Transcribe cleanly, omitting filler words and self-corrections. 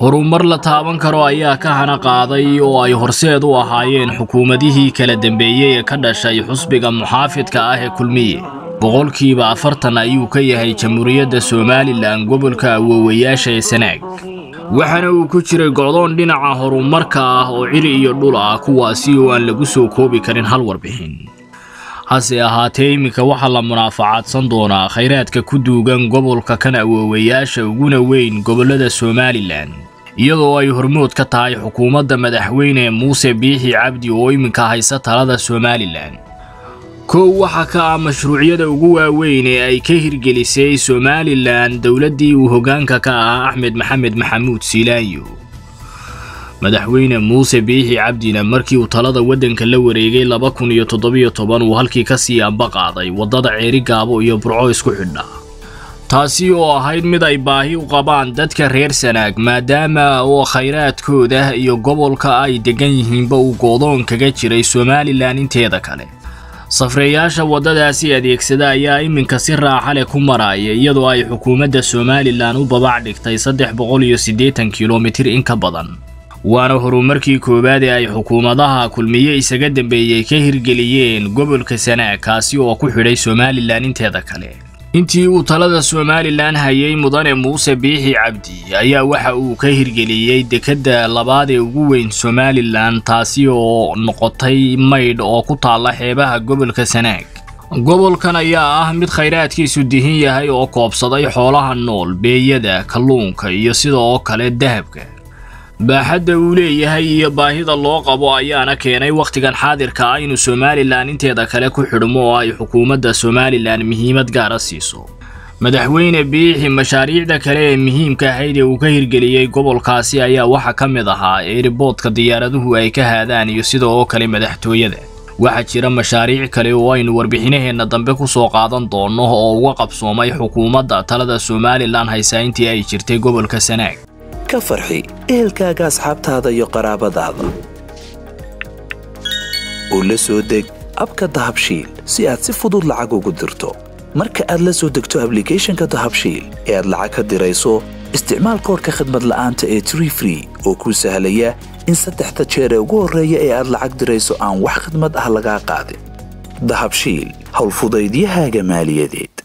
horumar la taaban karo ayaa ka hana qaaday oo ay horseed u ahaayeen xukuumadihii kala dambeeyay ee ka dhashay xusbiga muxaafidka ah ee kulmiye boqolkiiba 40 ayuu ka yahay jamhuuriyadda Soomaaliland gobolka awoowayaasha ee Sanaag waxana uu ku jiray go'doon dhinaca horumarka ah oo ciri iyo dhul ah kuwaasi oo aan lagu soo koobi karin hal warbixin hase ahaatee iminka waxa la munaafacaadsan doonaa khayraadka ku duugan gobolka kan awoowayaasha uguna weyn gobolada Soomaaliland iyadoo ay hormood ka tahay xukuumadda madaxweyne Muuse Bihi Cabdi oo iminka haysta talada Soomaaliland كو وحكا مشروعية وقوة ويني أي كهر جلسي Soomaaliland دولدي وهوغانكا كا أحمد محمود سيلايو مدحوين Muuse Bihi Cabdi نمركي وطلد ودن كاللوريغي لباكون يتضبي طبان وهالكي كاسي أبقاضي وضدع ريقابو يبرعو اسكوحنا تاسيو هايد مداي باهي وقابان دادك رير Sanaag ماداما او خيرات كوده يو قبول كا اي دقنيهن باو قوضون كاكتشري Soomaaliland انتيدا كالي safrayaasha wadadaasi adeegsada ayaa iminka si raaxo leh ku maraya iyadoo ay xukuumadda Soomaaliland u babac dhigtay 380 kilomitir in ka badan waana horumarkii koobaad ee ay xukuumadaha kulmiye isaga dambeeyay ka hirgeliyeen gobolka Sanaag kaasi oo ku xidhay Soomaaliland inteeda kale intii uu talada Soomaaliland hayay mudane Muuse Bihi Cabdi ayaa waxa uu ka hirgeliyay dekadda labaad ee ugu weyn Soomaaliland taasi oo noqotay maydh oo ku taala xeebaha gobolka Sanaag gobolkan ayaa ah mid khayraadkiisu dihin yahay oo koobsaday xoolaha nool beeyada kalluunka iyo sidoo kale dahabka baaxadda uu leeyahay iyo baahida loo qabo ayaana keenay waqtigan xaadirka ah inuu Soomaaliland inteeda kale ku xidhmo oo ay xukuumadda Soomaaliland muhiimad gaar ah siiso madaxweyne Bihi mashaariicda kale ee muhiimka ah ee uu ka hirgeliyay gobolkaasi ayaa waxa kamid ahaa airportka diyaaraduhu ay ka haadaan iyo sidoo kale madaxtooyada waxa jira mashaariic kale oo aynu warbixinaheena dambe ku soo qaadan doono oo uga qabsoomay xukuumadda talada Soomaaliland haysa intii ay jirtay gobolka Sanaag كفرحي إلكاك أصحابتها يو قرابتها ولسودك أبكا دهبشيل سياد سفضول لعاقو قدرتو مركا أدلسودك تو أبليكيشن كدهبشيل إياد لعاقا ديريسو استعمال كوركا خدمة الآن تأي تري فري وكو سهلية إنسا تحت تشيري وقور ريا إياد لعاق ديريسو آن وح خدمة أهلقا قادم دهبشيل هول فضايديها جمالية دي